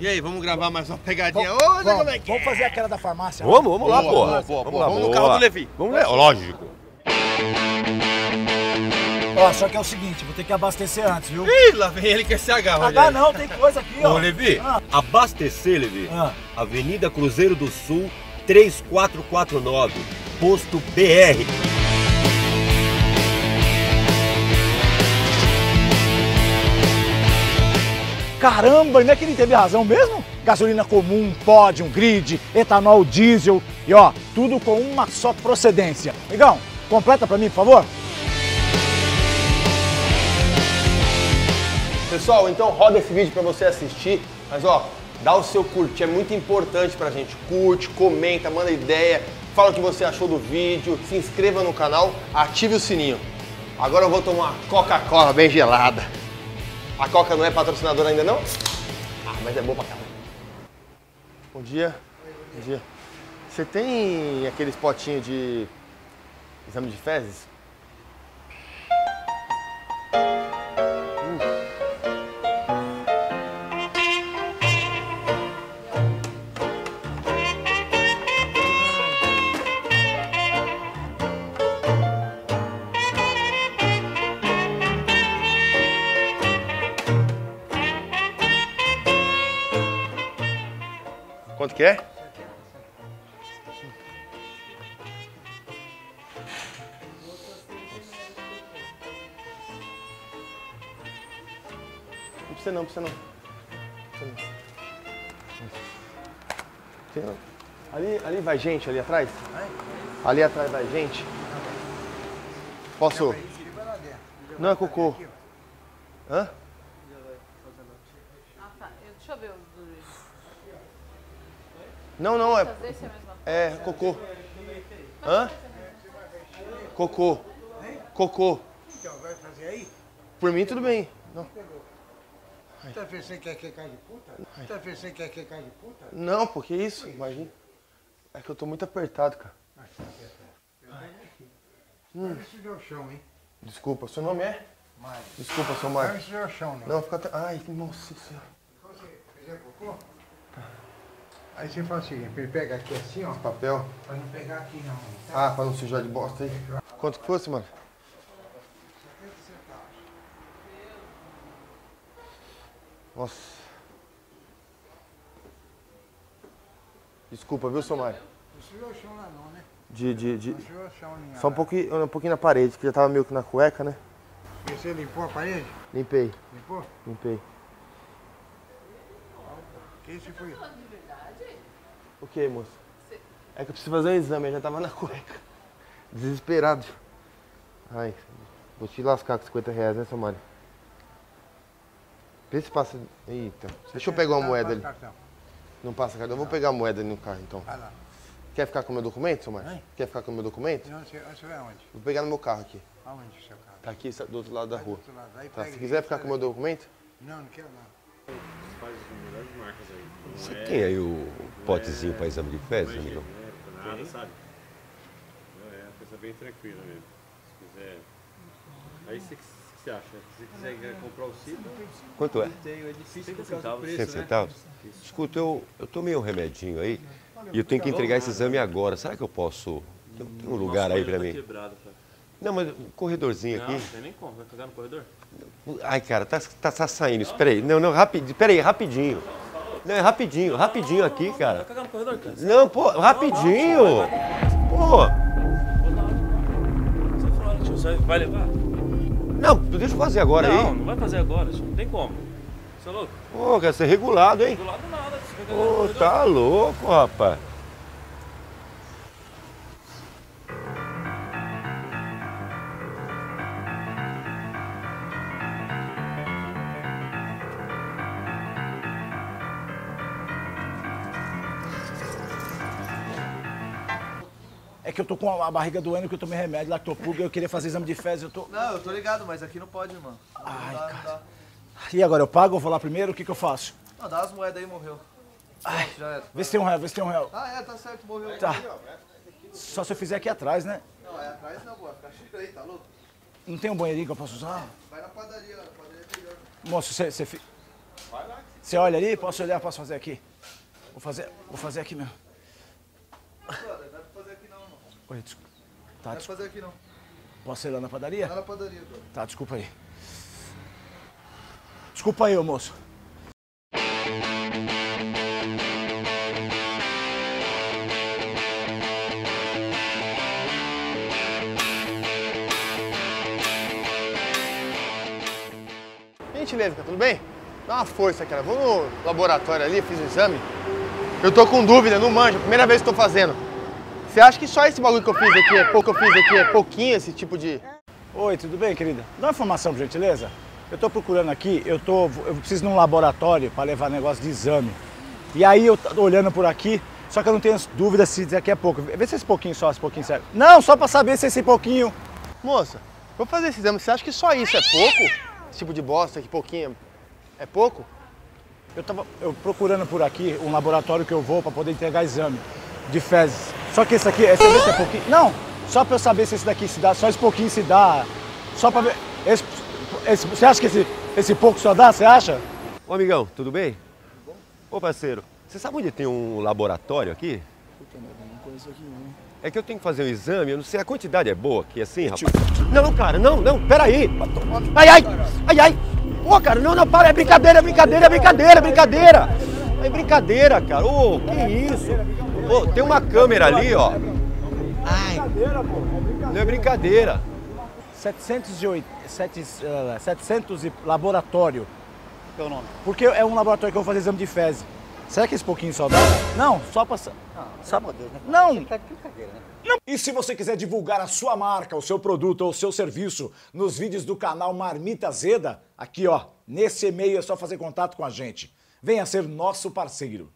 E aí, vamos gravar mais uma pegadinha hoje? Vamos fazer aquela da farmácia. Vamos lá, porra. Vamos no carro do Levi. Vamos lá, lógico. Ó, só que é o seguinte, vou ter que abastecer antes, viu? Ih, lá vem ele que é CH, Rogério. Não, tem coisa aqui, ó. Ô, Levi, abastecer, Levi. Avenida Cruzeiro do Sul, 3449, posto BR. Caramba, não é que ele teve razão mesmo? Gasolina comum, pódio, grid, etanol, diesel e ó, tudo com uma só procedência. Negão, completa pra mim, por favor. Pessoal, então roda esse vídeo pra você assistir, mas ó, dá o seu curtir, é muito importante pra gente. Curte, comenta, manda ideia, fala o que você achou do vídeo, se inscreva no canal, ative o sininho. Agora eu vou tomar Coca-Cola bem gelada. A Coca não é patrocinadora ainda não? Ah, mas é bom pra caramba. Bom dia. Bom dia. Você tem aqueles potinhos de exame de fezes? Quanto que é? Não precisa não, precisa não. Precisa não. Ali vai gente, ali atrás? Ali atrás vai gente. Posso? Não, é cocô. Hã? Deixa eu ver o... Não, é cocô. Hã? Cocô. Cocô. Então, vai fazer aí? Por mim, tudo bem. Não. Tá pensando que é que cai de puta? Tá pensando que é que cai de puta? Não, pô, que isso? Imagina. É que eu tô muito apertado, cara. Não chão, hein? Desculpa, seu nome é? Mário. Desculpa, seu Mário. Não é chão, não. Não, fica... Ai, nossa senhora. Você fizer cocô? Aí você faz o seguinte, pega aqui assim, ó. Esse papel. Pra não pegar aqui não. Tá? Ah, pra não sujar de bosta aí. Quanto que fosse, mano? 70 centavos. Nossa. Desculpa, viu, seu Mário? Não sujou o chão lá não, né? Não sujou o chão nenhum. Só um pouquinho na parede, que já tava meio que na cueca, né? E você limpou a parede? Limpei. Limpou? Limpei. Esse foi... O que, moço? É que eu preciso fazer um exame, eu já tava na cueca. Desesperado. Ai, vou te lascar com 50 reais, né, seu Mário? Vê se passa... Eita. Deixa eu pegar uma moeda ali. Não passa cartão? Eu vou pegar a moeda ali no carro, então. Vai lá. Quer ficar com o meu documento, seu Mário? Quer ficar com o meu documento? Não, você vai aonde? Vou pegar no meu carro aqui. Aonde o seu carro? Tá aqui, do outro lado da rua. Tá, se quiser ficar com o meu documento... Não, não quero não. Faz as melhores marcas aí. Você tem aí o potezinho para exame de fezes, amigão? Não é nada, sabe? É uma coisa bem tranquila mesmo. Se quiser... Aí você que se acha? Se você quiser comprar o cibo... Quanto é? É difícil por causa do preço, né? 100 centavos? Escuta, eu tomei um remedinho aí e eu tenho que entregar esse exame agora. Será que eu posso... Tem um lugar aí para mim? Não, mas um corredorzinho aqui. Não, você nem compra. Vai pegar no corredor? Ai, cara, tá saindo. Espera aí. Não, espera aí, rapidinho. Não, é rapidinho, rapidinho aqui, cara. Vai cagar no corredor, cara. Não, pô, rapidinho. Pô. Você vai levar? Não, deixa eu fazer agora aí. Não vai fazer agora, não tem como. Você é louco? Pô, quer ser regulado, hein? Regulado nada. Pô, tá louco, rapaz. É que eu tô com a barriga doendo, que eu tomei remédio, lactopurga, eu queria fazer exame de fezes, eu tô... Não, eu tô ligado, mas aqui não pode, mano. Ai, dá, cara. Dá. E agora, eu pago ou vou lá primeiro? O que que eu faço? Não, dá as moedas aí, morreu. Ai, pronto, já era. Vê se tem R$1, vê se tem R$1. Ah, é, tá certo, morreu. Tá. Só se eu fizer aqui atrás, né? Não, é atrás não, boa. Fica xícara aí, tá louco? Não tem um banheirinho que eu posso usar? Vai na padaria, ó. A padaria é melhor. Moço, você... Vai lá. Você olha ali, posso olhar, posso fazer aqui. Vou fazer aqui mesmo. Não dá pra fazer aqui não, mano. Oi, desculpa. Tá, não dá pra fazer aqui não. Posso ir lá na padaria? Lá na padaria, pô. Tá, desculpa aí. Desculpa aí, ô moço. Gente, Levica, tudo bem? Dá uma força, cara. Vou no laboratório ali, fiz o exame. Eu tô com dúvida, não manjo. Primeira vez que tô fazendo. Você acha que só esse bagulho que eu fiz aqui é pouco, que eu fiz aqui é pouquinho, esse tipo de... Oi, tudo bem, querida? Dá uma informação, por gentileza. Eu tô procurando aqui, eu preciso de um laboratório para levar negócio de exame. E aí eu tô olhando por aqui, só que eu não tenho dúvida se isso aqui é pouco. Vê se esse pouquinho só, esse pouquinho serve. Não, só pra saber se esse pouquinho... Moça, vou fazer esse exame. Você acha que só isso é pouco? Esse tipo de bosta, que pouquinho... É pouco? Eu tava procurando por aqui um laboratório que eu vou para poder entregar exame de fezes. Só que esse aqui, esse é pouquinho. Não, só para eu saber se esse daqui se dá, só esse pouquinho se dá. Só para ver. Você acha que esse pouco só dá? Você acha? Ô amigão, tudo bem? Tudo bom? Ô parceiro, você sabe onde tem um laboratório aqui? Puta merda, não conheço aqui não. É que eu tenho que fazer um exame, eu não sei, a quantidade é boa aqui assim, rapaz. Não, cara, não, peraí. Ai. Ô, cara, não, para, é brincadeira. É brincadeira, cara. Ô, que isso? Ô, tem uma câmera ali, ó. Ai, não é brincadeira. 700 e laboratório. Que é o nome? Porque é um laboratório que eu vou fazer exame de fezes. Será que esse pouquinho só dá? Não, só passar. Não. E se você quiser divulgar a sua marca, o seu produto ou o seu serviço nos vídeos do canal Marmita Azeda, aqui ó, nesse e-mail é só fazer contato com a gente. Venha ser nosso parceiro.